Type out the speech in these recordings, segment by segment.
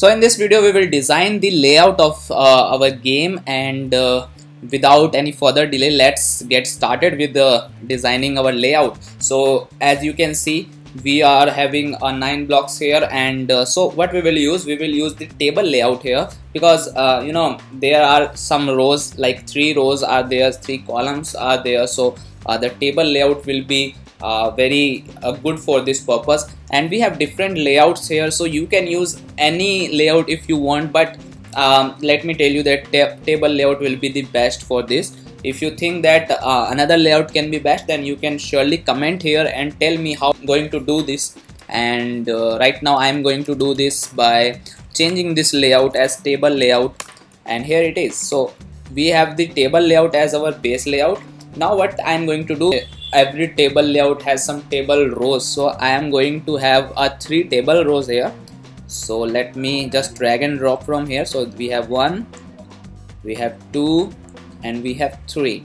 So in this video we will design the layout of our game, and without any further delay let's get started with designing our layout. So as you can see we are having 9 blocks here, and so what we will use the table layout here, because you know, there are some rows, like 3 rows are there, 3 columns are there, so the table layout will be very good for this purpose. And we have different layouts here, so you can use any layout if you want, but let me tell you that table layout will be the best for this. If you think that another layout can be best, then you can surely comment here and tell me how I'm going to do this. And right now I'm going to do this by changing this layout as table layout, and here it is. So we have the table layout as our base layout. Now what I'm going to do, every table layout has some table rows, so I am going to have 3 table rows here. So let me just drag and drop from here. So we have 1, we have 2, and we have 3.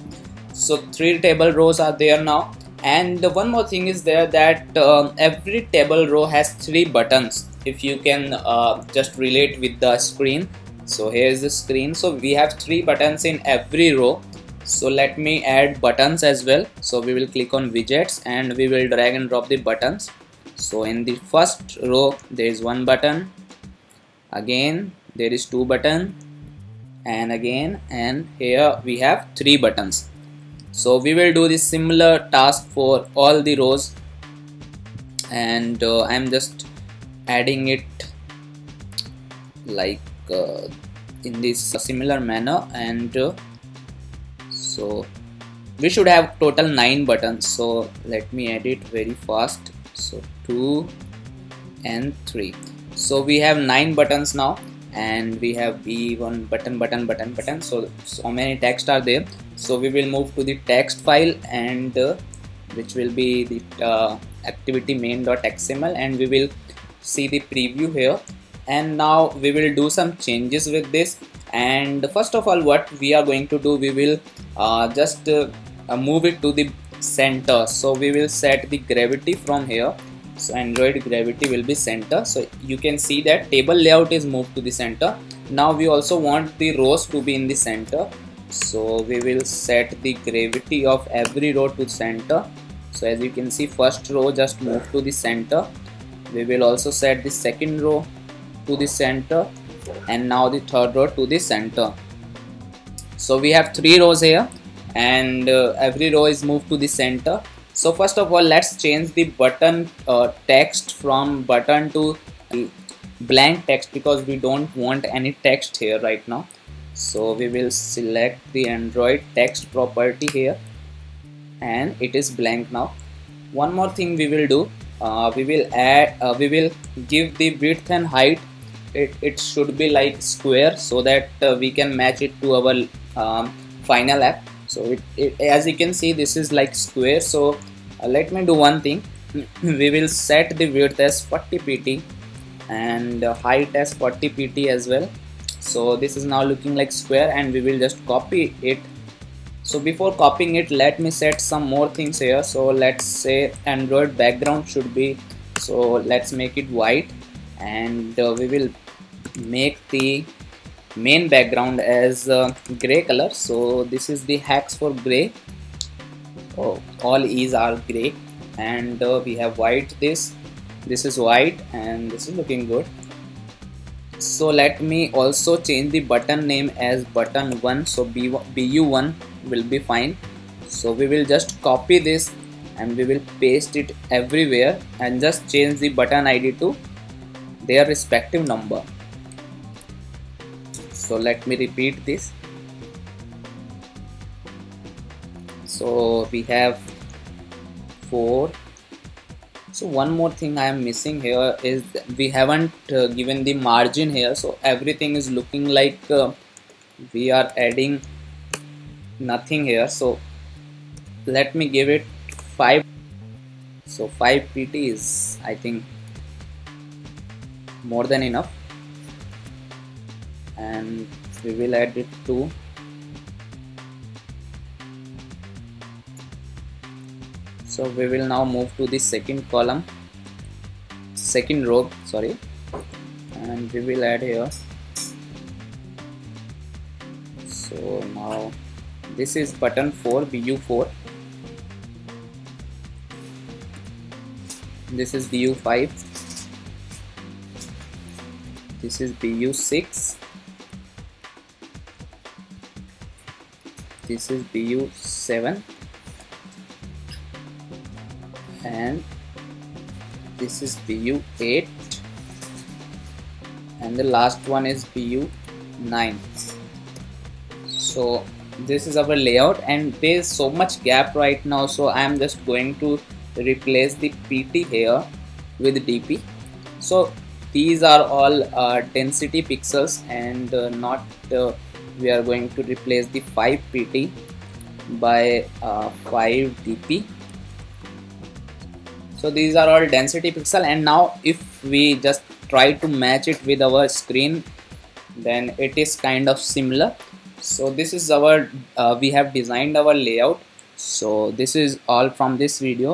So 3 table rows are there now. And the one more thing is there that every table row has 3 buttons, if you can just relate with the screen. So here is the screen, so we have 3 buttons in every row. So let me add buttons as well. So we will click on widgets and we will drag and drop the buttons. So in the first row there is 1 button, again there is 2 buttons, and again, and here we have 3 buttons. So we will do this similar task for all the rows, and I'm just adding it like in this similar manner. And so we should have total 9 buttons, so let me add it very fast. So 2 and 3, so we have 9 buttons now, and we have B1 button, button, button, button, so many text are there. So we will move to the text file, and which will be the activity main.xml, and we will see the preview here. And now we will do some changes with this. And first of all, what we are going to do, we will just move it to the center. So we will set the gravity from here. So Android gravity will be center. So you can see that table layout is moved to the center. Now we also want the rows to be in the center, so we will set the gravity of every row to center. So as you can see, first row just moved to the center. We will also set the second row to the center, and now the third row to the center. So we have 3 rows here, and every row is moved to the center. So first of all, let's change the button text from button to blank text, because we don't want any text here right now. So we will select the Android text property here, and it is blank now. One more thing we will do, we will give the width and height. It should be like square, so that we can match it to our final app. So as you can see, this is like square. So let me do one thing. We will set the width as 40 pt, and height as 40 pt as well. So this is now looking like square, and we will just copy it. So before copying it, let me set some more things here. So let's say Android background should be, so let's make it white, and we will make the main background as gray color. So this is the hacks for gray. Oh, all E's are gray, and we have white. This is white, and this is looking good. So let me also change the button name as button 1, so BU1 will be fine. So we will just copy this, and we will paste it everywhere, and just change the button ID to their respective number. So let me repeat this. So we have 4. So one more thing I am missing here is we haven't given the margin here. So everything is looking like we are adding nothing here. So let me give it 5. So 5 pt is, I think, more than enough. And we will add it to, so we will now move to the second row, sorry, and we will add here. So now this is button 4, bu4. This is bu5. This is bu6. This is bu7. And this is bu8. And the last one is bu9. So this is our layout, and there is so much gap right now, so I am just going to replace the PT here with DP. So these are all density pixels, and we are going to replace the 5 PT by 5 DP. So these are all density pixel, and now if we just try to match it with our screen, then it is kind of similar. So this is our we have designed our layout. So this is all from this video.